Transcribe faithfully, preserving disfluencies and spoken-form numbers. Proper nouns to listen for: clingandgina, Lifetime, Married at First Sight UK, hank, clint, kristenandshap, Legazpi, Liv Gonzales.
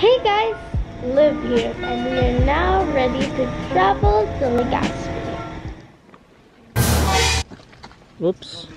Hey guys, Liv here, and we are now ready to travel to Legazpi. Whoops.